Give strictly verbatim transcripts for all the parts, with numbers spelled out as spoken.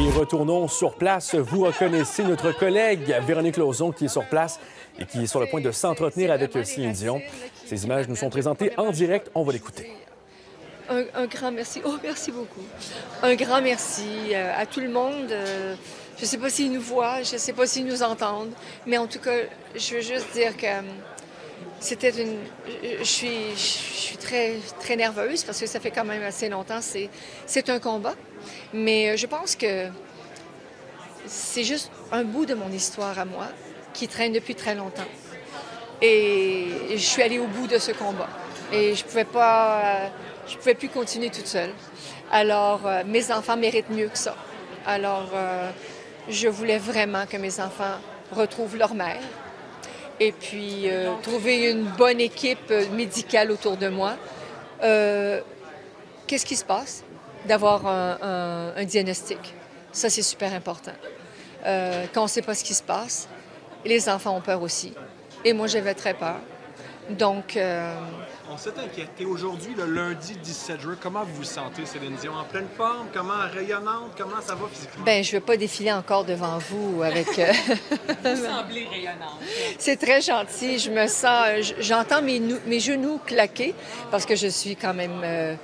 Et retournons sur place. Vous reconnaissez notre collègue Véronique Lauzon qui est sur place et qui est sur le point de s'entretenir avec Céline Dion. Ces images nous sont présentées en direct. On va l'écouter. Un, un grand merci. Oh, merci beaucoup. Un grand merci à tout le monde. Je ne sais pas s'ils nous voient, je ne sais pas s'ils nous entendent, mais en tout cas, je veux juste dire que c'était une... Je suis, je suis très, très nerveuse parce que ça fait quand même assez longtemps. C'est un combat, mais je pense que c'est juste un bout de mon histoire à moi qui traîne depuis très longtemps. Et je suis allée au bout de ce combat. Et je ne pouvais pas... Je ne pouvais plus continuer toute seule. Alors, euh, mes enfants méritent mieux que ça. Alors, euh, je voulais vraiment que mes enfants retrouvent leur mère et puis euh, trouver une bonne équipe médicale autour de moi. Euh, Qu'est-ce qui se passe? D'avoir un, un, un diagnostic. Ça, c'est super important. Euh, quand on ne sait pas ce qui se passe, les enfants ont peur aussi. Et moi, j'avais très peur. Donc... Euh, On s'est inquiété. Aujourd'hui, le lundi dix-sept juin, comment vous vous sentez, Céline Dion? En pleine forme? Comment rayonnante? Comment ça va physiquement? Bien, je ne vais pas défiler encore devant vous avec... Vous semblez rayonnante. C'est très gentil. Je me sens... J'entends mes, mes genoux claquer parce que je suis quand même euh,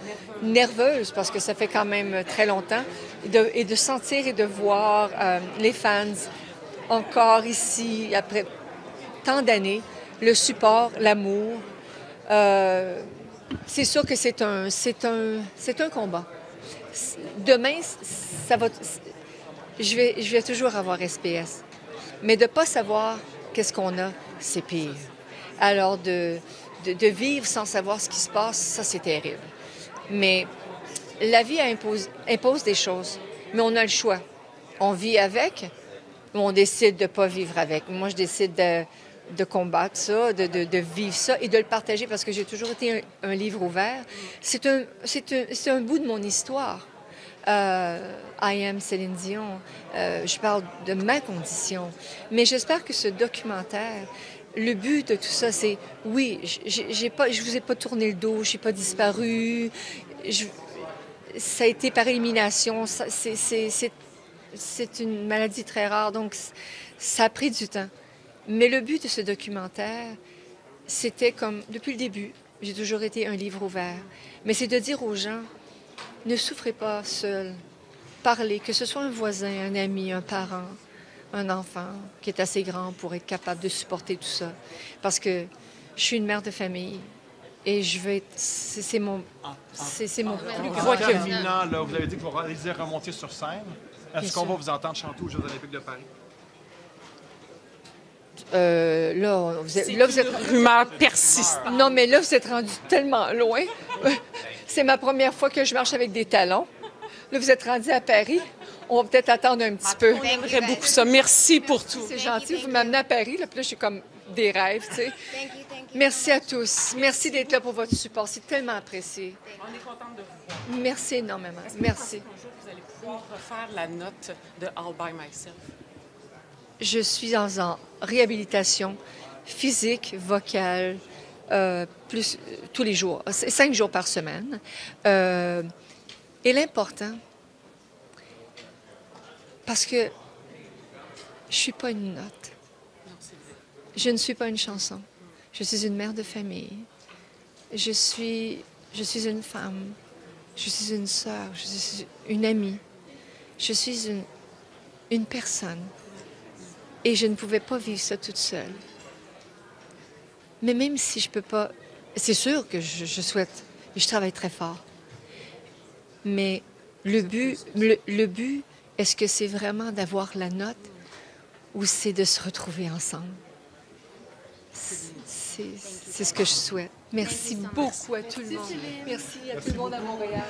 nerveuse parce que ça fait quand même très longtemps. Et de, et de sentir et de voir euh, les fans encore ici, après tant d'années, le support, l'amour... Euh, c'est sûr que c'est un, c'est un, c'est un combat. Demain, ça va, je vais, je vais toujours avoir S P S. Mais de ne pas savoir qu'est-ce qu'on a, c'est pire. Alors, de, de, de vivre sans savoir ce qui se passe, ça, c'est terrible. Mais la vie impose, impose des choses. Mais on a le choix. On vit avec ou on décide de ne pas vivre avec. Moi, je décide de... de combattre ça, de, de, de vivre ça et de le partager parce que j'ai toujours été un, un livre ouvert. C'est un, un, un bout de mon histoire. Euh, I am Céline Dion. Euh, je parle de ma condition. Mais j'espère que ce documentaire, le but de tout ça, c'est oui, j'ai pas, je ne vous ai pas tourné le dos, je n'ai pas disparu. Je, ça a été par élimination. C'est une maladie très rare, donc ça a pris du temps. Mais le but de ce documentaire, c'était comme, depuis le début, j'ai toujours été un livre ouvert, mais c'est de dire aux gens, ne souffrez pas seul, parlez, que ce soit un voisin, un ami, un parent, un enfant qui est assez grand pour être capable de supporter tout ça. Parce que je suis une mère de famille et je vais être, c'est mon, c'est mon plus grand cœur. En terminant, là, vous avez dit que vous allez remonter sur scène. Est-ce qu'on va vous entendre chanter aux Jeux olympiques de Paris? Euh, là, vous êtes, là, vous êtes... une rumeur persistante. Non, mais là, vous êtes rendu tellement loin. C'est ma première fois que je marche avec des talons. Là, vous êtes rendu à Paris. On va peut-être attendre un petit peu. On aimerait beaucoup ça. Merci pour tout. C'est gentil. Vous m'amenez à Paris. Là, puis là, je suis comme des rêves, tu sais. Merci à tous. Merci d'être là pour votre support. C'est tellement apprécié. On est contente de vous voir. Merci énormément. Merci. Est-ce que vous allez pouvoir refaire la note de All by Myself? Je suis en, en réhabilitation physique, vocale, euh, plus tous les jours, cinq jours par semaine. Euh, et l'important, parce que je suis pas une note, je ne suis pas une chanson, je suis une mère de famille, je suis, je suis une femme, je suis une sœur, je suis une amie, je suis une, une personne. Et je ne pouvais pas vivre ça toute seule. Mais même si je ne peux pas... C'est sûr que je, je souhaite... Je travaille très fort. Mais le but, le, le but est-ce que c'est vraiment d'avoir la note ou c'est de se retrouver ensemble? C'est ce que je souhaite. Merci beaucoup à tout le monde. Merci à tout le monde à Montréal.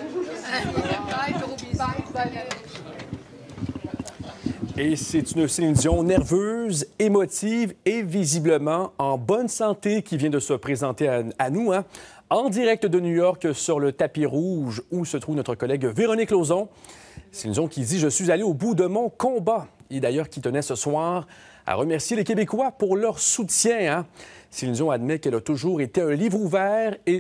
Et c'est une Céline Dion nerveuse, émotive et visiblement en bonne santé qui vient de se présenter à, à nous, hein, en direct de New York sur le tapis rouge où se trouve notre collègue Véronique Lauzon. Céline Dion qui dit « Je suis allée au bout de mon combat » et d'ailleurs qui tenait ce soir à remercier les Québécois pour leur soutien. Hein. Céline Dion admet qu'elle a toujours été un livre ouvert et